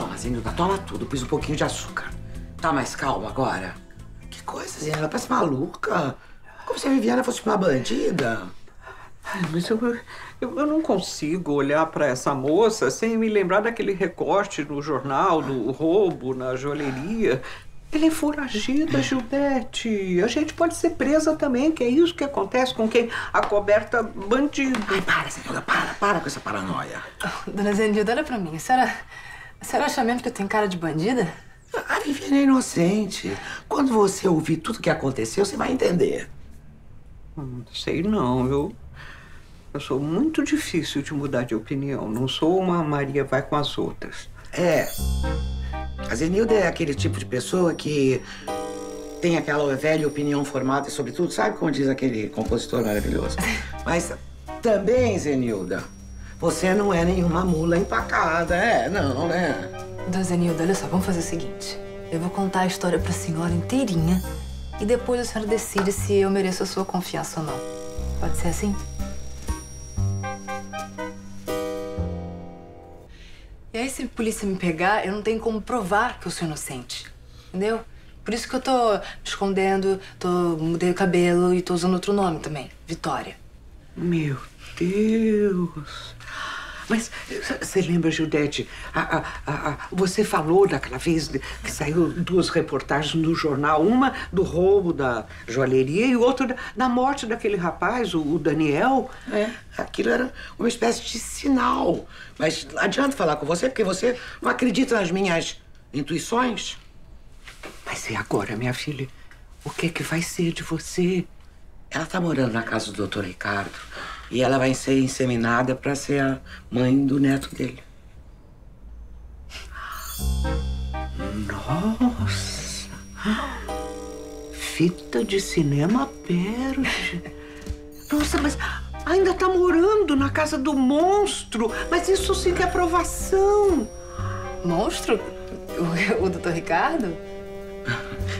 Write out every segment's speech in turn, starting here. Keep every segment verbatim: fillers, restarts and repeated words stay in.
Toma, Zenilda, toma tudo. Pus um pouquinho de açúcar. Tá mais calma agora? Que coisa, Zenilda, parece maluca. Como se a Viviana fosse uma bandida. Ai, mas eu, eu, eu não consigo olhar pra essa moça sem me lembrar daquele recorte no jornal, do roubo na joalheria. Ela é foragida, Gildete. A gente pode ser presa também, que é isso que acontece com quem acoberta bandido. Ai, para, Zenilda, para, para com essa paranoia. Oh, dona Zenilda, olha pra mim. A senhora, a senhora acha mesmo que eu tenho cara de bandida? A Viviana é inocente. Quando você ouvir tudo o que aconteceu, você vai entender. Não sei não, viu? Eu sou muito difícil de mudar de opinião. Não sou uma Maria vai com as outras. É. A Zenilda é aquele tipo de pessoa que tem aquela velha opinião formada sobre tudo. Sabe como diz aquele compositor maravilhoso? Mas também, Zenilda, você não é nenhuma mula empacada, é? Não, né? Dona Zenilda, olha só, vamos fazer o seguinte. Eu vou contar a história pra senhora inteirinha e depois a senhora decide se eu mereço a sua confiança ou não. Pode ser assim? E aí, se a polícia me pegar, eu não tenho como provar que eu sou inocente, entendeu? Por isso que eu tô me escondendo, tô, mudei o cabelo e tô usando outro nome também, Vitória. Meu Deus! Mas você lembra, Gildete, a, a, a, a, você falou daquela vez que saiu duas reportagens no jornal, uma do roubo da joalheria e outra da, da morte daquele rapaz, o, o Daniel. É, aquilo era uma espécie de sinal. Mas adianta falar com você, porque você não acredita nas minhas intuições. Mas e agora, minha filha? O que é que vai ser de você? Ela tá morando na casa do doutor Ricardo. E ela vai ser inseminada pra ser a mãe do neto dele. Nossa! Fita de cinema perde. Nossa, mas ainda tá morando na casa do monstro. Mas isso sim que é aprovação. Monstro? O, o doutor Ricardo?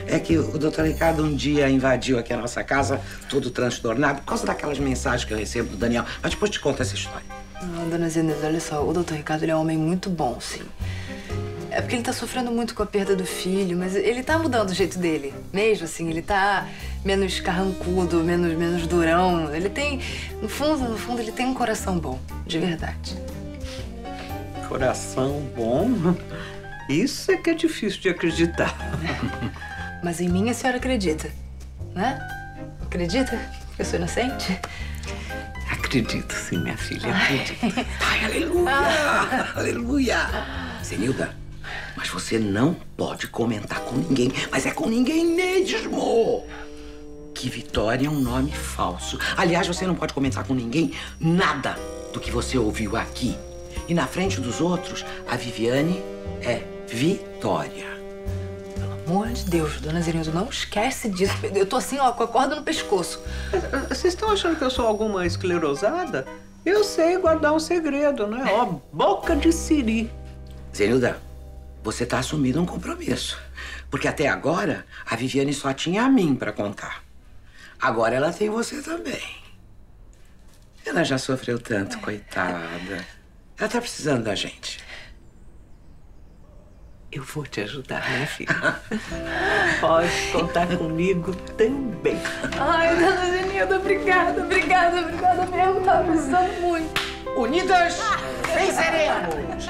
É que o doutor Ricardo um dia invadiu aqui a nossa casa, todo transtornado, por causa daquelas mensagens que eu recebo do Daniel. Mas depois te conto essa história. Não, dona Zenilda, olha só, o doutor Ricardo ele é um homem muito bom, sim. É porque ele tá sofrendo muito com a perda do filho, mas ele tá mudando o jeito dele. Mesmo assim, ele tá menos carrancudo, menos, menos durão. Ele tem, no fundo, no fundo, ele tem um coração bom, de verdade. Coração bom? Isso é que é difícil de acreditar. Mas em mim a senhora acredita, né? Acredita que eu sou inocente? Acredito sim, minha filha, acredito. Ai, aleluia! Ah. Aleluia! Zenilda, mas você não pode comentar com ninguém, mas é com ninguém mesmo! Que Vitória é um nome falso. Aliás, você não pode comentar com ninguém nada do que você ouviu aqui. E na frente dos outros, a Viviane é Vitória. Pelo amor de Deus, dona Zenilda, não esquece disso. Eu tô assim, ó, com a corda no pescoço. Vocês estão achando que eu sou alguma esclerosada? Eu sei guardar um segredo, né? Ó, boca de siri. Zenilda, você tá assumindo um compromisso. Porque até agora, a Viviane só tinha a mim pra contar. Agora ela tem você também. Ela já sofreu tanto, coitada. Ela tá precisando da gente. Eu vou te ajudar, minha filha. Pode contar comigo também. Ai, dona Zenilda, obrigada, obrigada, obrigada mesmo. Tá precisando muito. Unidas, venceremos!